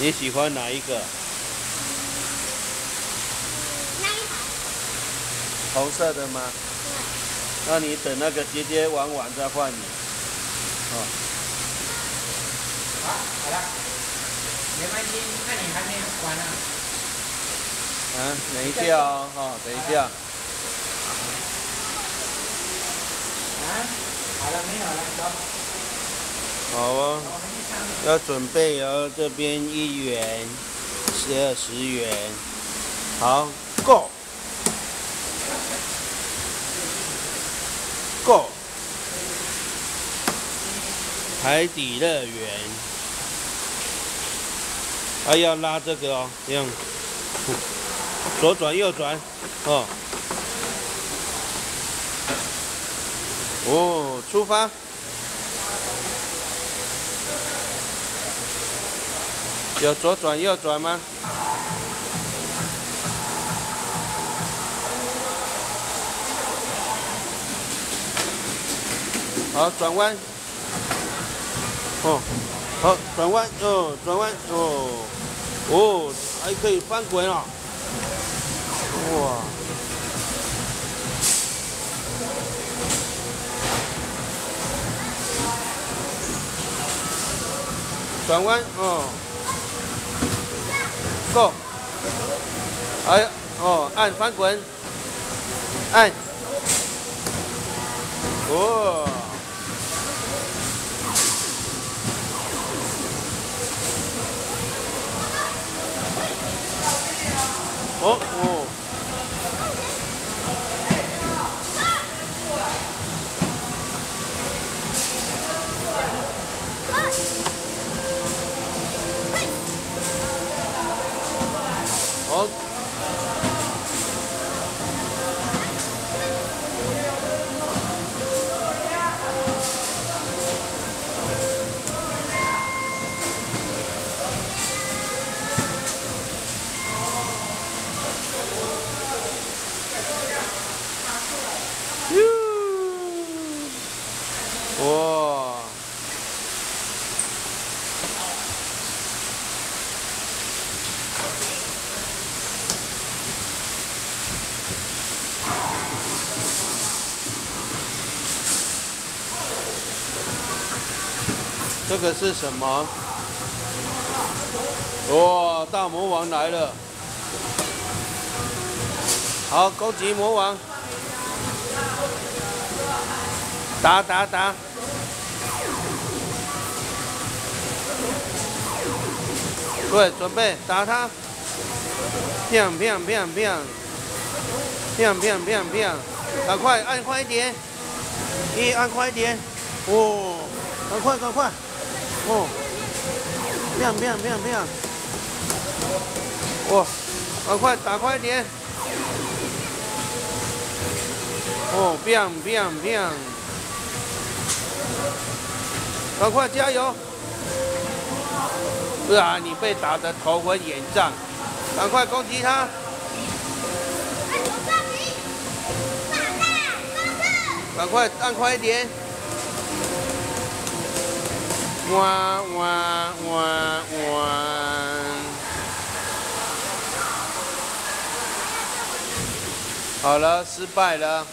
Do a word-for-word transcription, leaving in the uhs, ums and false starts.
你喜欢哪一个？那一台。红色的吗？对。那你等那个结结玩完再换你。哦。好，好了。没关系，那你还没玩呢、啊。 嗯，等一下哦，哈、哦，等一下。啊，好了没有了？走。好哦，要准备哦，这边一元，这十元，好 ，Go。Go。海底乐园。啊，要拉这个哦，这样。 左转右转，哦，哦，出发。有左转右转吗？好，转弯。哦，好，转弯，哦，转弯，哦，哦，还可以翻滚啊、哦。 哇！转弯，哦 ，Go！ 哎，哦，按翻滚，按，哦，哦哦。 这个是什么？哇！大魔王来了！好，攻击魔王！打打打！对，准备打他！砰砰砰砰！砰砰砰砰！赶快按快一点！一按快一点！哦，赶快赶快！ 哦，亮亮亮亮！哇，赶快打快点！哦，亮亮亮！赶快加油！不然你被打得头昏眼胀，赶快攻击他！ 赶快按快一点！ 哇哇哇哇！好了，失败了。